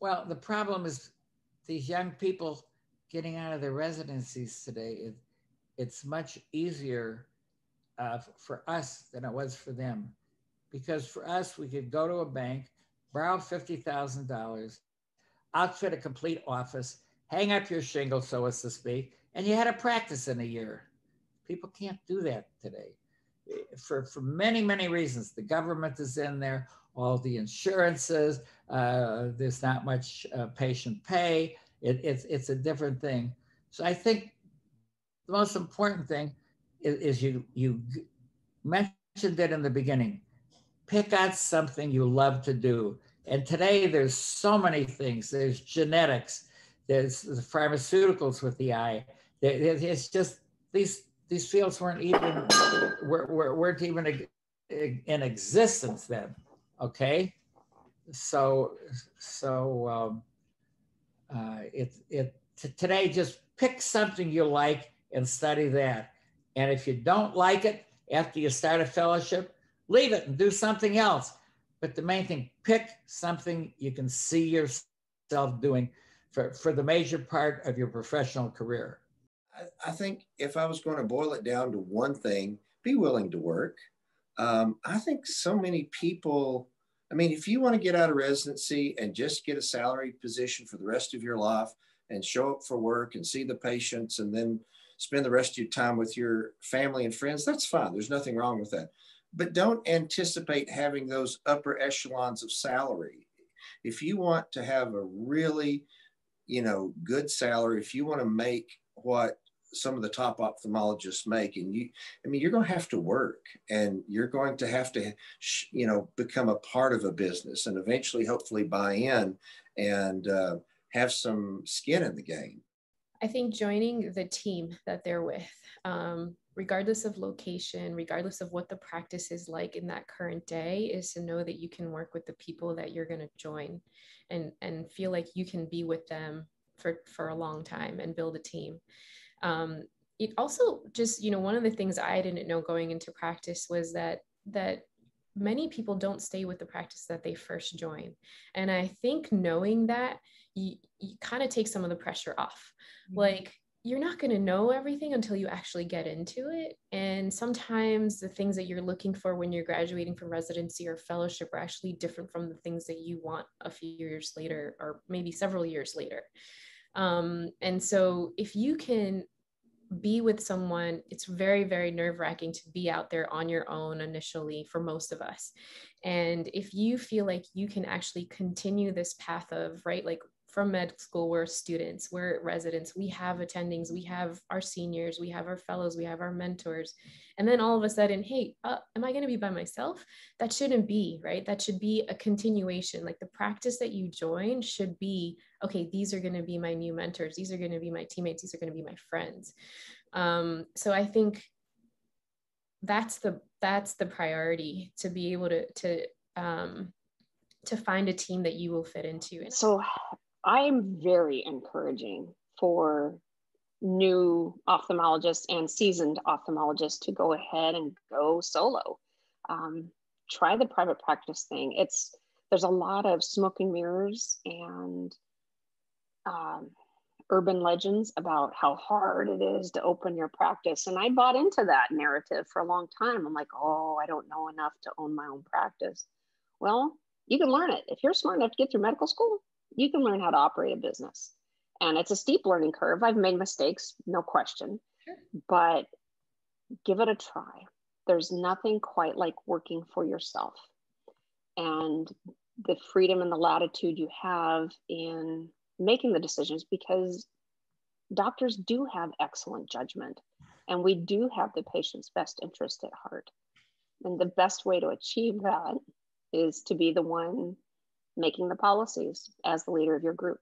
Well, the problem is these young people getting out of their residencies today, it's much easier for us than it was for them. Because for us, we could go to a bank, borrow $50,000, outfit a complete office, hang up your shingle, so as to speak, and you had a practice in a year. People can't do that today. For many, many reasons. The government is in there, all the insurances, there's not much patient pay. It's a different thing. So I think the most important thing is you mentioned it in the beginning. Pick out something you love to do. And today there's so many things. There's genetics, there's the pharmaceuticals with the eye. It's just these fields weren't even in existence then. Okay, today just pick something you like and study that. And if you don't like it after you start a fellowship, leave it and do something else. But the main thing, pick something you can see yourself doing for the major part of your professional career. I think if I was going to boil it down to one thing, be willing to work. I think so many people, I mean, if you want to get out of residency and just get a salary position for the rest of your life and show up for work and see the patients and then spend the rest of your time with your family and friends, that's fine. There's nothing wrong with that. But don't anticipate having those upper echelons of salary. If you want to have a really, good salary, if you want to make what some of the top ophthalmologists make, and you're going to have to work, and you're going to have to, become a part of a business, and eventually, hopefully, buy in and have some skin in the game. I think joining the team that they're with, regardless of location, regardless of what the practice is like in that current day, is to know that you can work with the people that you're going to join, and feel like you can be with them for a long time and build a team. It also just, one of the things I didn't know going into practice was that many people don't stay with the practice that they first join. And I think knowing that, you kind of take some of the pressure off. Mm-hmm. Like, you're not going to know everything until you actually get into it. And sometimes the things that you're looking for when you're graduating from residency or fellowship are actually different from the things that you want a few years later, or maybe several years later. And so if you can be with someone, it's very, very nerve-wracking to be out there on your own initially for most of us. And if you feel like you can actually continue this path of, right, like from med school, we're students, we're residents, we have attendings, we have our seniors, we have our fellows, we have our mentors. And then all of a sudden, hey, am I going to be by myself? That shouldn't be, right? That should be a continuation. Like, the practice that you join should be, okay, these are going to be my new mentors. These are going to be my teammates. These are going to be my friends. So I think that's the priority, to be able to find a team that you will fit into. So I'm very encouraging for new ophthalmologists and seasoned ophthalmologists to go ahead and go solo. Try the private practice thing. There's a lot of smoke and mirrors and urban legends about how hard it is to open your practice. And I bought into that narrative for a long time. I'm like, oh, I don't know enough to own my own practice. Well, you can learn it. If you're smart enough to get through medical school, you can learn how to operate a business. And it's a steep learning curve. I've made mistakes, no question, sure, but give it a try. There's nothing quite like working for yourself. And the freedom and the latitude you have in making the decisions, because doctors do have excellent judgment and we do have the patient's best interest at heart. And the best way to achieve that is to be the one making the policies as the leader of your group.